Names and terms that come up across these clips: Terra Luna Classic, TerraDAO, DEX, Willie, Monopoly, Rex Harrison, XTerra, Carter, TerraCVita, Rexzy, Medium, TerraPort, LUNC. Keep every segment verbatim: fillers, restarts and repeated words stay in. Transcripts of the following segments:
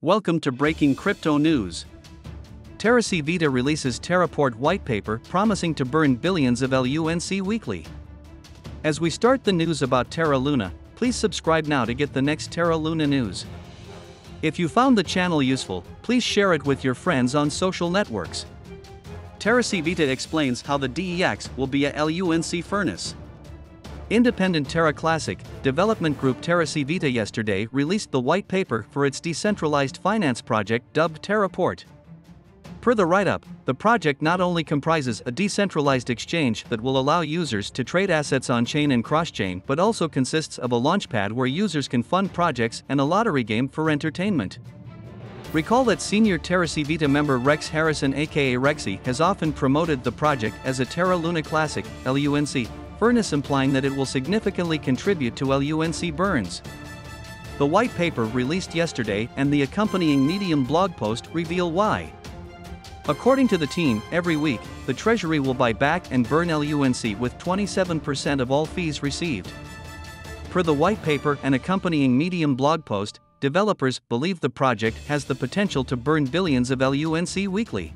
Welcome to Breaking Crypto News. TerraCVita releases TerraPort whitepaper promising to burn billions of LUNC weekly. As we start the news about Terra Luna, please subscribe now to get the next Terra Luna news. If you found the channel useful, please share it with your friends on social networks. TerraCVita explains how the DEX will be a LUNC furnace. Independent Terra Classic, development group TerraCVita yesterday released the white paper for its decentralized finance project dubbed TerraPort. Per the write-up, the project not only comprises a decentralized exchange that will allow users to trade assets on-chain and cross-chain but also consists of a launchpad where users can fund projects and a lottery game for entertainment. Recall that senior TerraCVita member Rex Harrison aka Rexy has often promoted the project as a Terra Luna Classic, LUNC, furnace, implying that it will significantly contribute to LUNC burns. The white paper released yesterday and the accompanying Medium blog post reveal why. According to the team, every week, the Treasury will buy back and burn LUNC with twenty-seven percent of all fees received. Per the white paper and accompanying Medium blog post, developers believe the project has the potential to burn billions of LUNC weekly.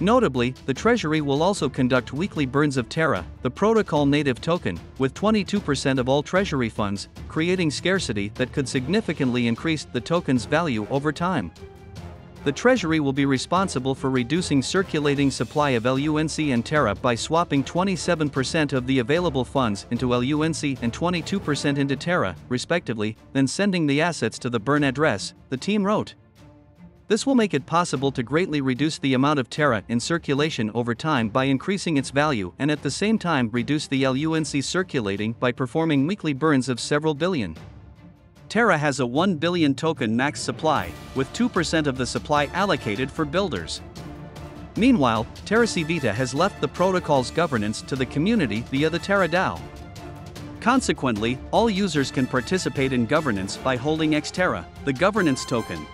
Notably, the Treasury will also conduct weekly burns of Terra, the protocol-native token, with twenty-two percent of all Treasury funds, creating scarcity that could significantly increase the token's value over time. The Treasury will be responsible for reducing circulating supply of LUNC and Terra by swapping twenty-seven percent of the available funds into LUNC and twenty-two percent into Terra, respectively, then sending the assets to the burn address, the team wrote. This will make it possible to greatly reduce the amount of Terra in circulation over time by increasing its value and at the same time reduce the LUNC circulating by performing weekly burns of several billion. Terra has a one billion token max supply, with two percent of the supply allocated for builders. Meanwhile, TerraCVita has left the protocol's governance to the community via the TerraDAO. Consequently, all users can participate in governance by holding XTerra, the governance token.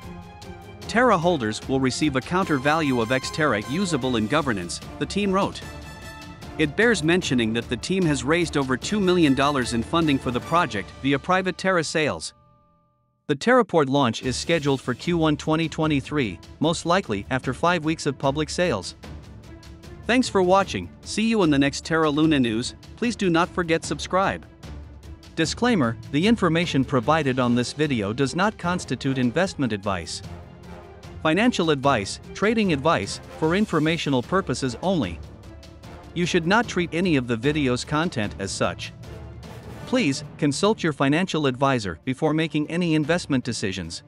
Terra holders will receive a counter value of XTerra usable in governance, the team wrote. It bears mentioning that the team has raised over two million dollars in funding for the project via private Terra sales. The TerraPort launch is scheduled for Q one twenty twenty-three, most likely after five weeks of public sales. Thanks for watching. See you in the next Terra Luna news. Please do not forget subscribe. Disclaimer: the information provided on this video does not constitute investment advice, financial advice, trading advice, for informational purposes only. You should not treat any of the video's content as such. Please consult your financial advisor before making any investment decisions.